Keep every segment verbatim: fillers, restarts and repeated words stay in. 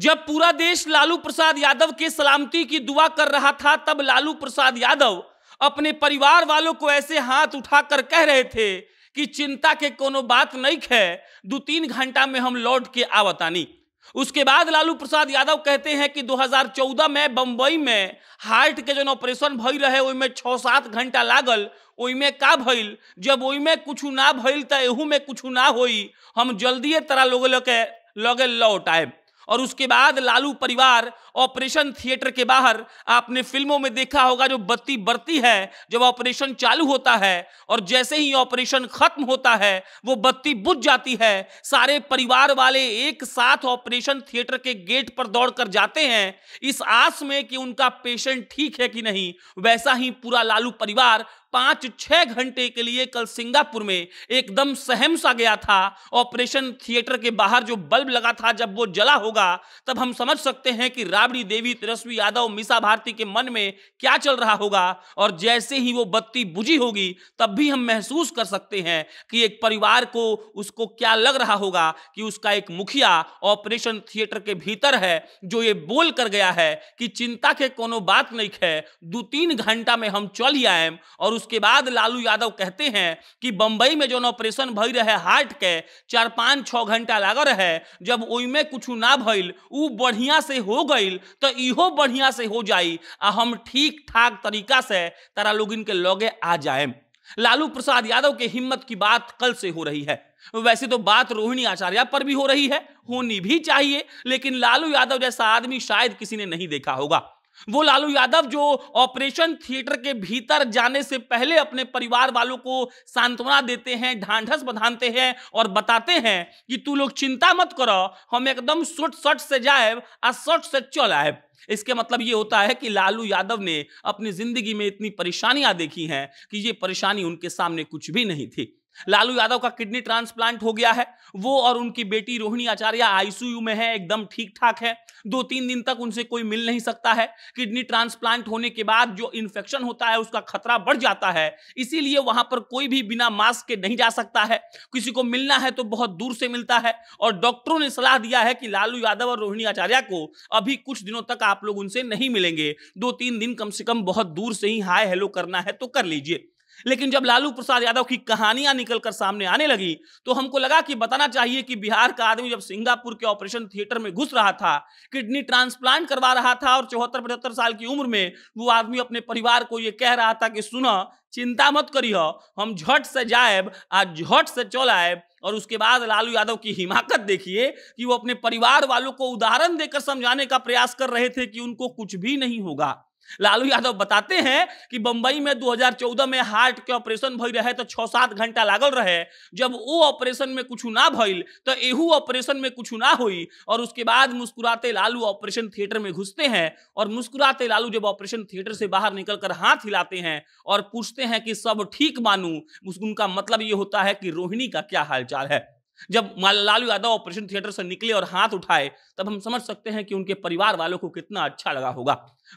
जब पूरा देश लालू प्रसाद यादव के सलामती की दुआ कर रहा था, तब लालू प्रसाद यादव अपने परिवार वालों को ऐसे हाथ उठाकर कह रहे थे कि चिंता के कोनो बात नहीं है, दो तीन घंटा में हम लौट के आवतानी। उसके बाद लालू प्रसाद यादव कहते हैं कि दो हज़ार चौदह में बंबई में हार्ट के जन ऑपरेशन भई रहे, ओहिमे छः सात घंटा लागल, ओहिमे का भइल, जब ओहिमे कुछ ना भइल तो एहू में कुछ ना होई, हम जल्दी तरह लोग लगे लगे लौट आए। और उसके बाद लालू परिवार ऑपरेशन थिएटर के बाहर, आपने फिल्मों में देखा होगा, जो बत्ती बढ़ती है जब ऑपरेशन चालू होता है और जैसे ही ऑपरेशन खत्म होता है वो बत्ती बुझ जाती है, सारे परिवार वाले एक साथ ऑपरेशन थिएटर के गेट पर दौड़कर जाते हैं इस आस में कि उनका पेशेंट ठीक है कि नहीं। वैसा ही पूरा लालू परिवार पाँच छः घंटे के लिए कल सिंगापुर में एकदम सहम सा गया था। ऑपरेशन थिएटर के बाहर जो बल्ब लगा था, जब वो जला होगा तब हम समझ सकते हैं कि राबड़ी देवी, तेजस्वी यादव, मिसा भारती के मन में क्या चल रहा होगा। और जैसे ही वो बत्ती बुझी होगी तब भी हम महसूस कर सकते हैं कि एक परिवार को, उसको क्या लग रहा होगा कि उसका एक मुखिया ऑपरेशन थिएटर के भीतर है, जो ये बोल कर गया है कि चिंता के कोनो बात नहीं है, दो तीन घंटा में हम चल ही आएम। और उसके बाद लालू यादव कहते हैं कि बंबई में जो ऑपरेशन भई रहे हार्ट के, चार पाँच छः घंटा लागल रहे, जब ओइमे कुछ ना भइल, उ बढ़िया से हो गइल तो इहो बढ़िया से हो जाई, आ हम ठीक ठाक तरीका से तारा लोगिन के लगे आ जाएम। लालू प्रसाद यादव के हिम्मत की बात कल से हो रही है। वैसे तो बात रोहिणी आचार्य पर भी हो रही है, होनी भी चाहिए, लेकिन लालू यादव जैसा आदमी शायद किसी ने नहीं देखा होगा। वो लालू यादव जो ऑपरेशन थिएटर के भीतर जाने से पहले अपने परिवार वालों को सांत्वना देते हैं, ढांढस बंधाते हैं और बताते हैं कि तू लोग चिंता मत करो, हम एकदम सुट सट से जाएब आ सट से चल आएब। इसके मतलब ये होता है कि लालू यादव ने अपनी जिंदगी में इतनी परेशानियां देखी हैं कि ये परेशानी उनके सामने कुछ भी नहीं थी। लालू यादव का किडनी ट्रांसप्लांट हो गया है, वो और उनकी बेटी रोहिणी आचार्य आईसीयू में है, एकदम ठीक ठाक है, दो तीन दिन तक उनसे कोई मिल नहीं सकता है। किडनी ट्रांसप्लांट होने के बाद जो इन्फेक्शन होता है उसका खतरा बढ़ जाता है, इसीलिए वहां पर कोई भी बिना मास्क के नहीं जा सकता है, किसी को मिलना है तो बहुत दूर से मिलता है। और डॉक्टरों ने सलाह दिया है कि लालू यादव और रोहिणी आचार्य को अभी कुछ दिनों तक आप लोग उनसे नहीं मिलेंगे, दो तीन दिन कम से कम बहुत दूर से ही हाय हेलो करना है तो कर लीजिए। लेकिन जब लालू प्रसाद यादव की कहानियां निकलकर सामने आने लगी तो हमको लगा कि बताना चाहिए कि बिहार का आदमी जब सिंगापुर के ऑपरेशन थिएटर में घुस रहा था, किडनी ट्रांसप्लांट करवा रहा था और चौहत्तर पचहत्तर साल की उम्र में वो आदमी अपने परिवार को ये कह रहा था कि सुनो, चिंता मत करियो, हम झट से जाएब आज झट से चल आएब। और उसके बाद लालू यादव की हिमाकत देखिए कि वो अपने परिवार वालों को उदाहरण देकर समझाने का प्रयास कर रहे थे कि उनको कुछ भी नहीं होगा। लालू यादव बताते हैं कि बंबई में दो हज़ार चौदह में हार्ट के ऑपरेशन भई रहे तो छः सात घंटा लागल रहे, जब वो ऑपरेशन में कुछ ना भइल तो एहू ऑपरेशन में कुछ ना हुई। और उसके बाद मुस्कुराते लालू ऑपरेशन थिएटर में घुसते हैं और मुस्कुराते लालू जब ऑपरेशन थिएटर से बाहर निकलकर हाथ हिलाते हैं और पूछते हैं कि सब ठीक मानू, उनका मतलब ये होता है कि रोहिणी का क्या हालचाल है। जब लालू यादव ऑपरेशन थिएटर से निकले और हाथ उठाए तब हम समझ सकते हैं कि उनके परिवार वालों को कितना अच्छा लगा होगा।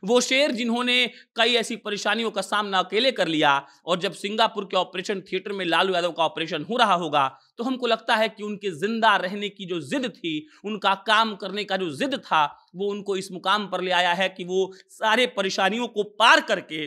वो शेर जिन्होंने कई ऐसी परेशानियों का सामना अकेले कर लिया, और जब सिंगापुर के ऑपरेशन थिएटर में लालू यादव का ऑपरेशन हो रहा होगा तो हमको लगता है कि उनके जिंदा रहने की जो जिद थी, उनका काम करने का जो जिद था, वो उनको इस मुकाम पर ले आया है कि वो सारे परेशानियों को पार करके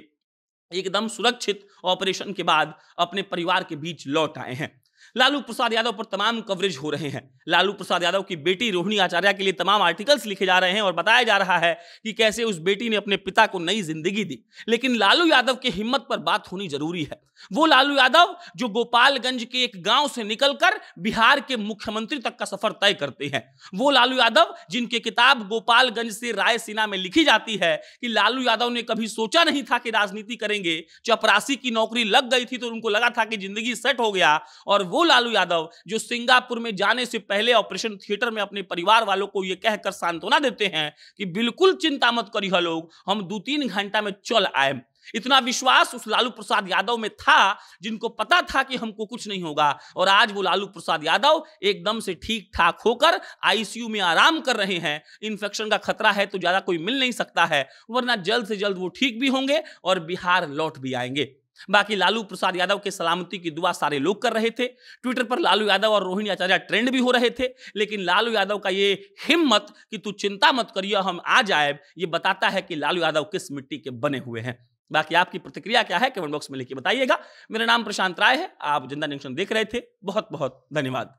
एकदम सुरक्षित ऑपरेशन के बाद अपने परिवार के बीच लौट आए हैं। लालू प्रसाद यादव पर तमाम कवरेज हो रहे हैं। लालू प्रसाद यादव की बेटी रोहिणी आचार्य के लिए तमाम आर्टिकल्स लिखे जा रहे हैं और बताया जा रहा है कि कैसे उस बेटी ने अपने पिता को नई जिंदगी दी। लेकिन लालू यादव की हिम्मत पर बात होनी जरूरी है। वो लालू यादव जो गोपालगंज के एक गांव से निकलकर बिहार के मुख्यमंत्री तक का सफर तय करते हैं, वो लालू यादव जिनकी किताब गोपालगंज से रायसीना में लिखी जाती है कि लालू यादव ने कभी सोचा नहीं था कि राजनीति करेंगे। चपरासी की नौकरी लग गई थी तो उनको लगा था कि जिंदगी सेट हो गया, और वो लालू यादव जो सिंगापुर में जाने से पहले ऑपरेशन थिएटर में अपने परिवार वालों को यह कहकर सांत्वना देते हैं कि बिल्कुल चिंता मत करिए लोग, हम दो तीन घंटा में चल आए। इतना विश्वास उस लालू प्रसाद यादव में था जिनको पता था कि हमको कुछ नहीं होगा। और आज वो लालू प्रसाद यादव एकदम से ठीक ठाक होकर आईसीयू में आराम कर रहे हैं। इन्फेक्शन का खतरा है तो ज्यादा कोई मिल नहीं सकता है, वरना जल्द से जल्द वो ठीक भी होंगे और बिहार लौट भी आएंगे। बाकी लालू प्रसाद यादव के सलामती की दुआ सारे लोग कर रहे थे। ट्विटर पर लालू यादव और रोहिणी आचार्य ट्रेंड भी हो रहे थे, लेकिन लालू यादव का ये हिम्मत कि तू चिंता मत करियो हम आ जाए, ये बताता है कि लालू यादव किस मिट्टी के बने हुए हैं। बाकी आपकी प्रतिक्रिया क्या है कमेंट बॉक्स में लिख के बताइएगा। मेरा नाम प्रशांत राय है, आप जिंदा न्यूज़ देख रहे थे, बहुत बहुत धन्यवाद।